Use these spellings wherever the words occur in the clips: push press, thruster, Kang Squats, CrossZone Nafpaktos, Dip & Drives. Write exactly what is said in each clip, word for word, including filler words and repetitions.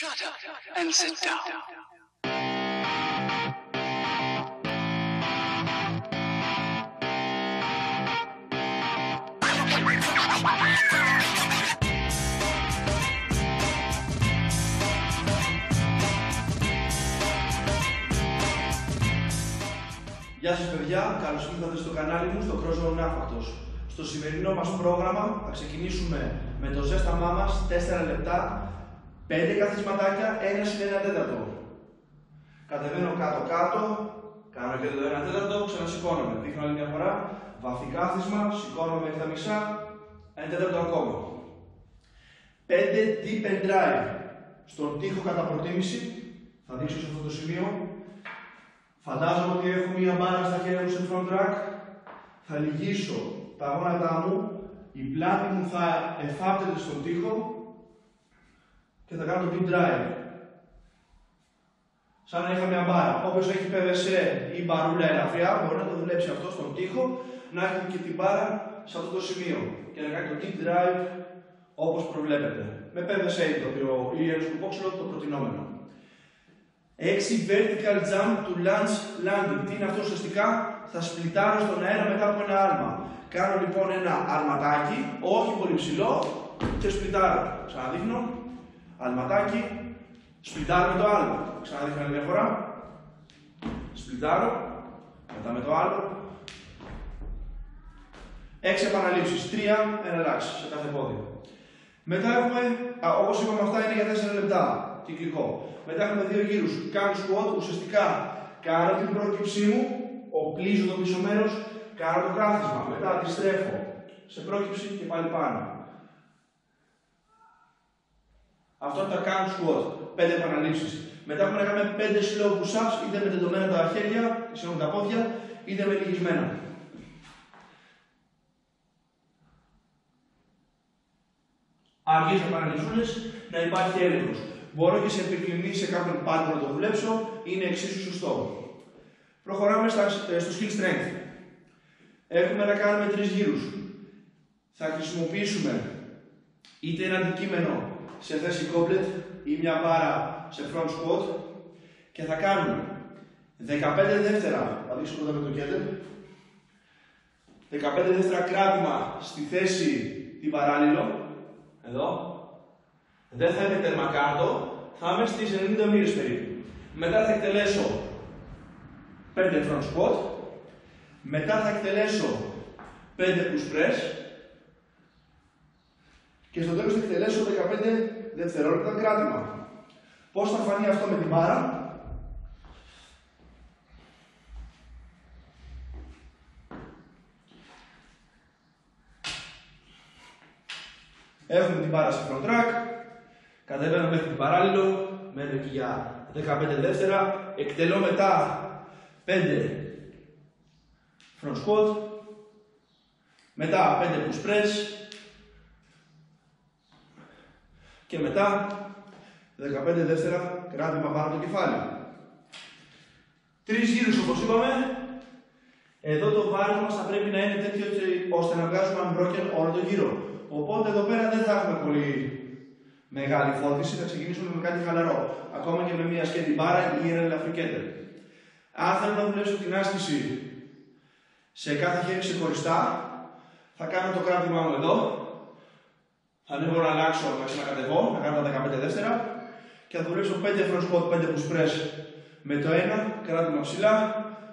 Shut up and sit down. Γεια σας παιδιά, καλώς ήρθατε στο κανάλι μου στο CrossZone Nafpaktos. Στο σημερινό μας πρόγραμμα θα ξεκινήσουμε με το ζέσταμά μας τέσσερα λεπτά, πέντε καθισματάκια, ένα συν ένα τέταρτο. Κατεβαίνω κάτω-κάτω, κάνω και το ένα τέταρτο, ξανασηκώνομαι. Δείχνω άλλη μια φορά, βαθύ κάθισμα, σηκώνομαι μέχρι τα μισά, ένα τέταρτο ακόμα. πέντε deep and drive. Στον τοίχο κατά προτίμηση, θα δείξω σε αυτό το σημείο. Φαντάζομαι ότι έχω μία μπάρα στα χέρια μου σε front rack. Θα λυγίσω τα γόνατά μου, η πλάτη μου θα εφάπτεται στον τοίχο και θα κάνω το deep drive. Σαν να είχα μια μπάρα. Όποιος έχει πι βι σι ή μπαρούλα ελαφριά, μπορεί να το δουλέψει αυτό στον τοίχο, να έχει και την μπάρα σε αυτό το σημείο και να κάνει το deep drive όπως προβλέπετε. Με πι βι σι το οποίο ή ένα σκουπόξυλο το προτινόμενο. έξι vertical jump to lunge landing. Τι είναι αυτό ουσιαστικά? Θα σπλιτάρω στον αέρα μετά από ένα άρμα. Κάνω λοιπόν ένα αρματάκι, όχι πολύ ψηλό, και σπλιτάρω. Ξαναδείχνω. Αλματάκι, σπλιτάρω με το άλλο. Ξαναδείχνω άλλη μια φορά. Σπλιτάρω, μετά με το άλλο. Έξι επαναλήψεις, τρία relax σε κάθε πόδι. Μετά έχουμε, α, όπως είπαμε, αυτά είναι για τέσσερα λεπτά κυκλικό. Μετά έχουμε δύο γύρους. Κάνω squat, ουσιαστικά κάνω την πρόκυψή μου, οπλίζω το πίσω μέρος, κάνω το κάθισμα. Μετά αντιστρέφω σε πρόκυψη και πάλι πάνω. Αυτό είναι τα calm squat, πέντε επαναλήψεις. Μετά έχουμε να κάνουμε πέντε slow push-ups, είτε με τεντωμένα τα χέρια, συγγνώμη τα πόδια, είτε με λυγισμένα. Αργές επαναλήψουλες, να υπάρχει έλεγχος. Μπορώ και σε επικλινή σε κάποιον πάντο να το δουλέψω, είναι εξίσου σωστό. Προχωράμε στα, στο skill strength. Έχουμε να κάνουμε τρεις γύρους. Θα χρησιμοποιήσουμε είτε ένα αντικείμενο σε θέση κόμπλετ ή μια μπάρα σε front squat και θα κάνουμε δεκαπέντε δεύτερα, θα δείξω πρώτα με το κέντρο, δεκαπέντε δεύτερα κράτημα στη θέση την παράλληλο, εδώ. Δεν θα είναι τέρμα κάτω, θα είμαι στις ενενήντα μοίρες περίπου. Μετά θα εκτελέσω πέντε front squat, μετά θα εκτελέσω πέντε push press, και στο τέλος θα εκτελέσω δεκαπέντε δευτερόλεπτα κράτημα. Πώς θα φανεί αυτό με την μπάρα? Έχουμε την μπάρα σε front rack, κατεβαίνω μέχρι την παράλληλο, μένω εκεί για δεκαπέντε δεύτερα, εκτελώ μετά πέντε front squat, μετά πέντε push press, και μετά δεκαπέντε δεύτερα κράτημα πάνω το κεφάλι. Τρεις γύρους όπως είπαμε. Εδώ το βάρος μας θα πρέπει να είναι τέτοιο ώστε να βγάζουμε unbroken όλο το γύρο. Οπότε εδώ πέρα δεν θα έχουμε πολύ μεγάλη φόρτιση, θα ξεκινήσουμε με κάτι χαλαρό. Ακόμα και με μια σκέτη μπάρα ή ένα ελαφρύ κέντρο. Αν θέλω να δουλέψω την άσκηση σε κάθε χέρι ξεχωριστά, θα κάνω το κράτημά μου εδώ. Θα ανέβω να αλλάξω, να ξανακατεβώ, να κάνω τα δεκαπέντε δεύτερα και θα δουλέψω πέντε front squat, πέντε push press με το ένα, κράτημα ψηλά,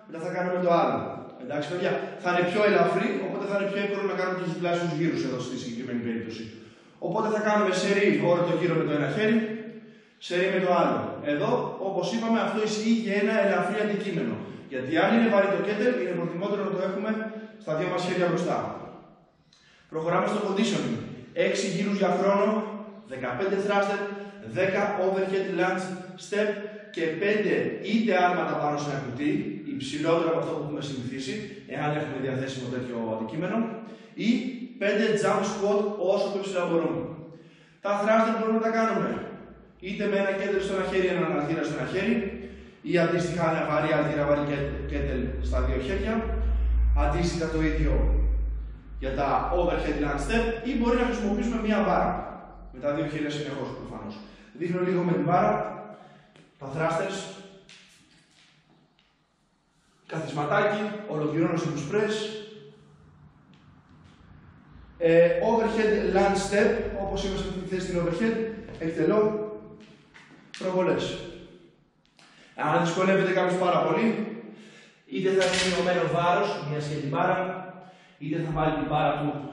μετά θα κάνω με το άλλο. Εντάξει παιδιά, θα είναι πιο ελαφρύ, οπότε θα είναι πιο εύκολο να κάνουμε τους διπλάσιους γύρους εδώ στη συγκεκριμένη περίπτωση. Οπότε θα κάνουμε σερί όλο το γύρο με το ένα χέρι, σερί με το άλλο. Εδώ, όπως είπαμε, αυτό ισχύει για ένα ελαφρύ αντικείμενο. Γιατί αν είναι βαρύ το κέντελ, είναι προτιμότερο να το έχουμε στα δύο μας χέρια μπροστά. Προχωράμε στο conditioning. έξι γύρους για χρόνο, δεκαπέντε thruster, δέκα overhead lunge step και πέντε είτε άρματα πάνω σε ένα κουτί, υψηλότερο από αυτό που έχουμε συνηθίσει, εάν έχουμε διαθέσιμο τέτοιο αντικείμενο, ή πέντε jump squat όσο πιο ψηλά μπορούμε. Τα thruster μπορούμε να τα κάνουμε είτε με ένα κέντελ στο ένα χέρι, έναν αλγύρα στο ένα χέρι, ή αντίστοιχα ένα βαρύ αλγύρα, βαρύ κέντελ στα δύο χέρια, αντίστοιχα το ίδιο για τα overhead lunge step, ή μπορεί να χρησιμοποιήσουμε μία βάρα με τα δύο χέρια συνεχώς προφανώς. Δείχνω λίγο με την βάρα, τα thrusters, καθισματάκι, ολοκληρώνω στους press, ε, overhead lunge step, όπως είπα σε αυτή τη θέση την overhead, εκτελώ προβολές. Αν δυσκολεύεται κάποιος πάρα πολύ, είτε θα έχει μειωμένο βάρος, μια σχετική μπάρα, είτε θα βάλει την μπάρα του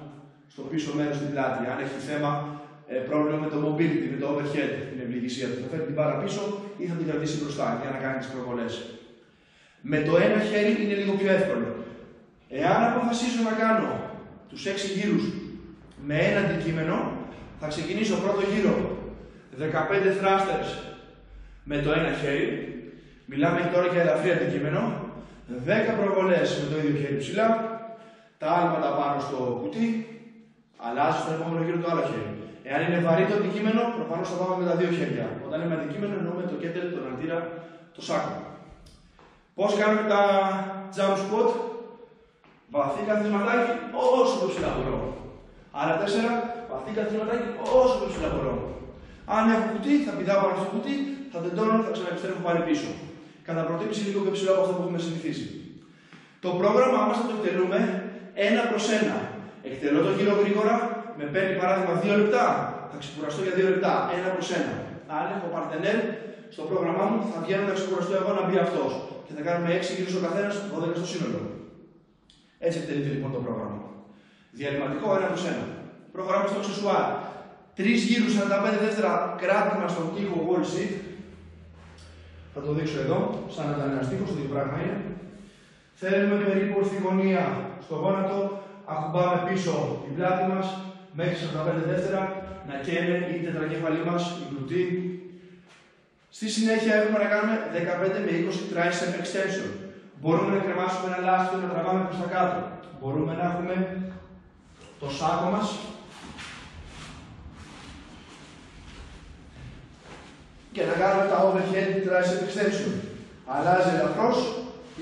στο πίσω μέρος στην πλάτη. Αν έχει θέμα, ε, πρόβλημα με το mobility, με το overhead, την ευλογησία του, θα φέρει την μπάρα πίσω ή θα την κρατήσει μπροστά για να κάνει τις προβολές. Με το ένα χέρι είναι λίγο πιο εύκολο. Εάν αποφασίσω να κάνω τους έξι γύρους με ένα αντικείμενο, θα ξεκινήσω πρώτο γύρο δεκαπέντε thrusters με το ένα χέρι. Μιλάμε τώρα για ελαφρύ αντικείμενο. δέκα προβολές με το ίδιο χέρι ψηλά. Τα άλματα πάνω στο κουτί. Αλλάζω στον επόμενο γύρο το άλλο χέρι. Εάν είναι βαρύ το αντικείμενο, προφανώς θα πάμε με τα δύο χέρια. Όταν λέμε αντικείμενο, εννοούμε το κέντελ, τον αντίρα, το σάκο. Πώς κάνουμε τα jump squat? Βαθύ καθισματάκι όσο πιο ψηλά μπορώ. Άρα τέσσερα, βαθύ καθισματάκι όσο πιο ψηλά μπορώ. Αν έχω κουτί, θα πηδάω πάνω στο κουτί, θα τεντώνω, θα ξαναεπιστρέφω πάλι πίσω. Κατά προτίμηση λίγο πιο ψηλά από αυτό που έχουμε συνηθίσει. Το πρόγραμμα μας θα το εκτελούμε ένα προς ένα. Εκτελώ το γύρο γρήγορα, με παίρνει παράδειγμα δύο λεπτά. Θα ξεκουραστώ για δύο λεπτά, ένα προς ένα. Αν έχω παρτενέρ στο πρόγραμμά μου, θα βγαίνω να ξεκουραστώ εγώ να μπει αυτό. Και θα κάνουμε έξι γύρους ο καθένας, δώδεκα στο σύνολο. Έτσι εκτελείται λοιπόν το πρόγραμμα. Διαλυματικό ένα προς ένα. Πρόγραμμα στο αξεσουάρ. Τρεις γύρους, σαράντα πέντε δεύτερα κράτημα στον τοίχο wall sit. Θα το δείξω εδώ, σαν να ήταν ένας τοίχος, το ίδιο πράγμα είναι. Θέλουμε περίπου ορθή γωνία στο γόνατο. Ακουμπάμε πίσω την πλάτη μας, μέχρι σαράντα πέντε δεύτερα, να καίμε η τετρακέφαλή μας, η πλουτή. Στη συνέχεια έχουμε να κάνουμε δεκαπέντε με είκοσι tricep extension. Μπορούμε να κρεμάσουμε ένα λάστιχο να τραβάμε προς τα κάτω. Μπορούμε να έχουμε το σάκο μας. Και να κάνουμε τα overhead tricep extension. Αλλάζει ελαφρώς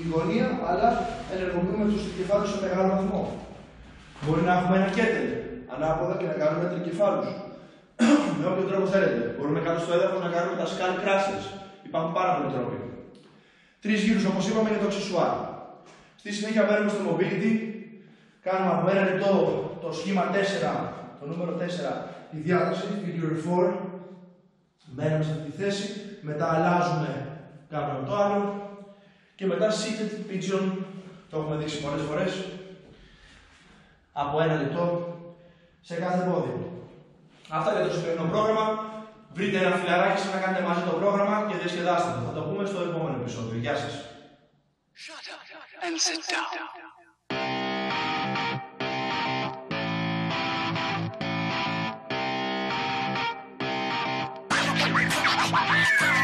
η γωνία, αλλά ενεργοποιούμε τους τρικεφάλους σε μεγάλο βαθμό. Μπορεί να έχουμε ένα κέντελ ανάποδα και να κάνουμε τρικεφάλους. Με όποιο τρόπο θέλετε. Μπορούμε κάτω στο έδαφος να κάνουμε τα skull crushes. Υπάρχουν πάρα πολλοί τρόποι. Τρεις γύρους όπως είπαμε για το αξεσουάρ. Στη συνέχεια μπαίνουμε στο mobility. Κάνουμε από ένα λεπτό το σχήμα τέσσερα, το νούμερο τέσσερα, τη διάταση, τη figure τέσσερα. Μπαίνουμε σε αυτή τη θέση. Μετά αλλάζουμε κάποιο από το άλλο. Και μετά seated pigeon. Το έχουμε δείξει πολλές φορές. Από ένα λεπτό σε κάθε πόδι. Αυτά για το σημερινό πρόγραμμα. Βρείτε ένα φιλαράκι σαν να κάνετε μαζί το πρόγραμμα και διασκεδάστε το. Θα το πούμε στο επόμενο επεισόδιο. Γεια σας. Shut up and sit down. We'll be right back.